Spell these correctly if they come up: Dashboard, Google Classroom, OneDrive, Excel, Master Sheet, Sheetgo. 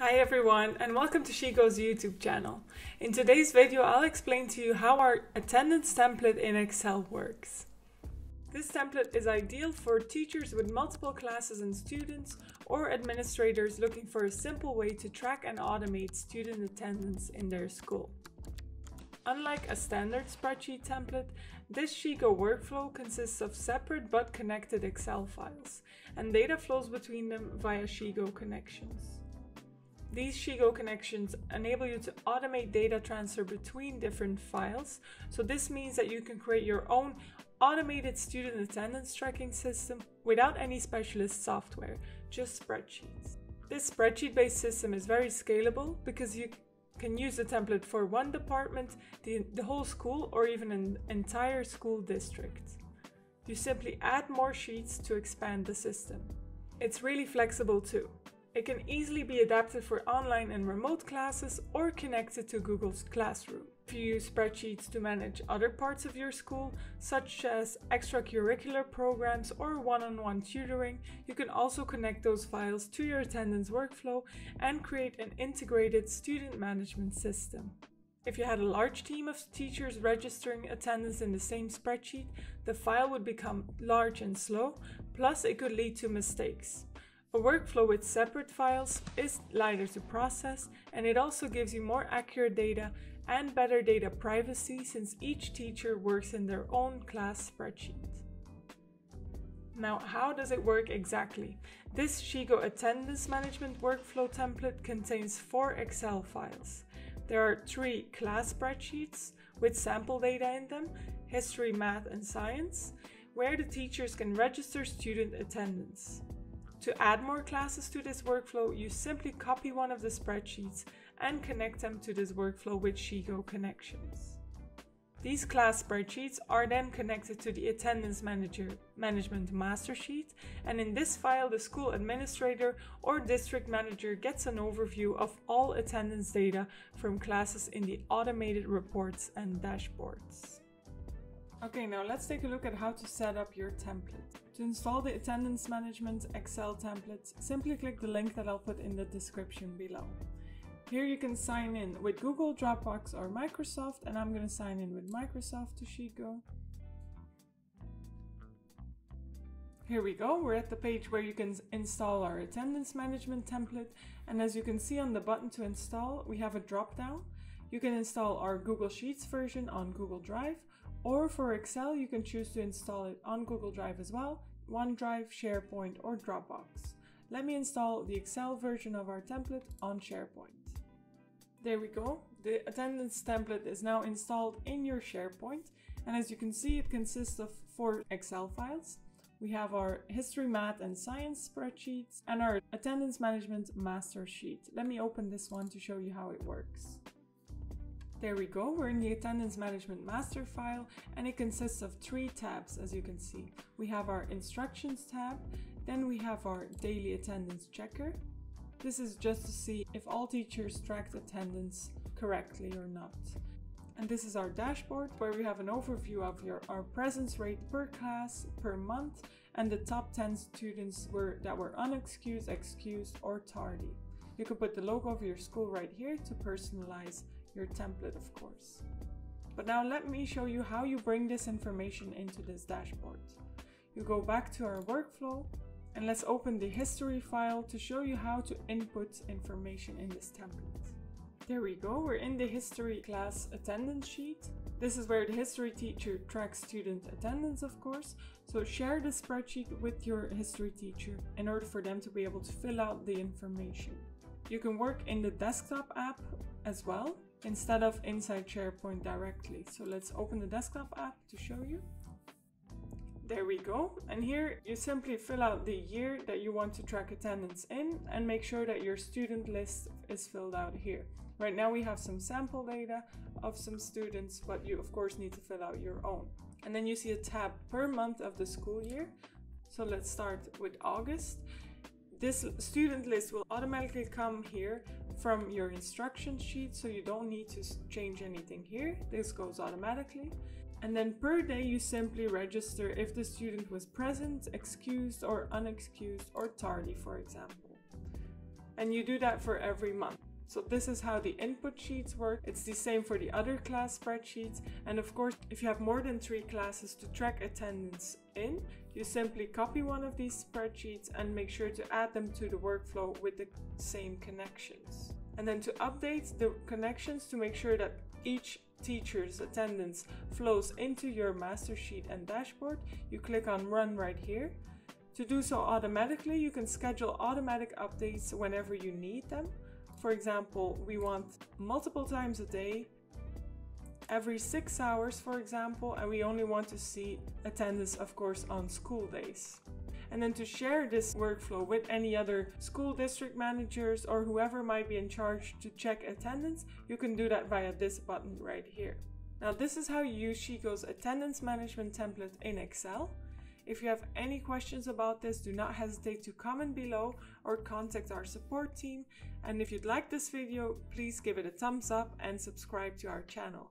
Hi everyone, and welcome to Sheetgo's YouTube channel. In today's video, I'll explain to you how our attendance template in Excel works. This template is ideal for teachers with multiple classes and students, or administrators looking for a simple way to track and automate student attendance in their school. Unlike a standard spreadsheet template, this Sheetgo workflow consists of separate but connected Excel files, and data flows between them via Sheetgo connections. These Sheetgo connections enable you to automate data transfer between different files, so this means that you can create your own automated student attendance tracking system without any specialist software, just spreadsheets. This spreadsheet-based system is very scalable because you can use the template for one department, the whole school, or even an entire school district. You simply add more sheets to expand the system. It's really flexible too. It can easily be adapted for online and remote classes or connected to Google Classroom. If you use spreadsheets to manage other parts of your school, such as extracurricular programs or one-on-one tutoring, you can also connect those files to your attendance workflow and create an integrated student management system. If you had a large team of teachers registering attendance in the same spreadsheet, the file would become large and slow, plus it could lead to mistakes. A workflow with separate files is lighter to process, and it also gives you more accurate data and better data privacy since each teacher works in their own class spreadsheet. Now, how does it work exactly? This Sheetgo attendance management workflow template contains 4 Excel files. There are 3 class spreadsheets with sample data in them, history, math, and science, where the teachers can register student attendance. To add more classes to this workflow, you simply copy one of the spreadsheets and connect them to this workflow with Sheetgo connections. These class spreadsheets are then connected to the attendance management master sheet, and in this file, the school administrator or district manager gets an overview of all attendance data from classes in the automated reports and dashboards. Okay, now let's take a look at how to set up your template. To install the attendance management Excel template, simply click the link that I'll put in the description below. Here you can sign in with Google, Dropbox, or Microsoft, and I'm going to sign in with Microsoft to Sheetgo. Here we go, we're at the page where you can install our attendance management template, and as you can see on the button to install, we have a drop-down. You can install our Google Sheets version on Google Drive, or for Excel, you can choose to install it on Google Drive as well, OneDrive, SharePoint, or Dropbox. Let me install the Excel version of our template on SharePoint. There we go. The attendance template is now installed in your SharePoint. And as you can see, it consists of 4 Excel files. We have our history, math, and science spreadsheets and our attendance management master sheet. Let me open this one to show you how it works. There we go, we're in the attendance management master file, and it consists of 3 tabs, as you can see. We have our instructions tab, then we have our daily attendance checker. This is just to see if all teachers tracked attendance correctly or not. And this is our dashboard, where we have an overview of our presence rate per class, per month, and the top 10 students that were unexcused, excused, or tardy. You can put the logo of your school right here to personalize your template, of course. But now let me show you how you bring this information into this dashboard. You go back to our workflow, and let's open the history file to show you how to input information in this template. There we go, we're in the history class attendance sheet. This is where the history teacher tracks student attendance, of course. So share the spreadsheet with your history teacher in order for them to be able to fill out the information. You can work in the desktop app as well, instead of inside SharePoint directly. So let's open the desktop app to show you. There we go. And here you simply fill out the year that you want to track attendance in and make sure that your student list is filled out here. Right now we have some sample data of some students, but you of course need to fill out your own. And then you see a tab per month of the school year. So let's start with August. This student list will automatically come here from your instruction sheet, so you don't need to change anything here. This goes automatically. And then per day, you simply register if the student was present, excused, or unexcused, or tardy, for example. and you do that for every month. So this is how the input sheets work. It's the same for the other class spreadsheets. And of course, if you have more than 3 classes to track attendance in, you simply copy one of these spreadsheets and make sure to add them to the workflow with the same connections. And then to update the connections to make sure that each teacher's attendance flows into your master sheet and dashboard, you click on Run right here. To do so automatically, you can schedule automatic updates whenever you need them. For example, we want multiple times a day, every 6 hours, for example, and we only want to see attendance, of course, on school days. And then to share this workflow with any other school district managers or whoever might be in charge to check attendance, you can do that via this button right here. Now, this is how you use Sheetgo's attendance management template in Excel. If you have any questions about this, do not hesitate to comment below or contact our support team. And if you'd like this video, please give it a thumbs up and subscribe to our channel.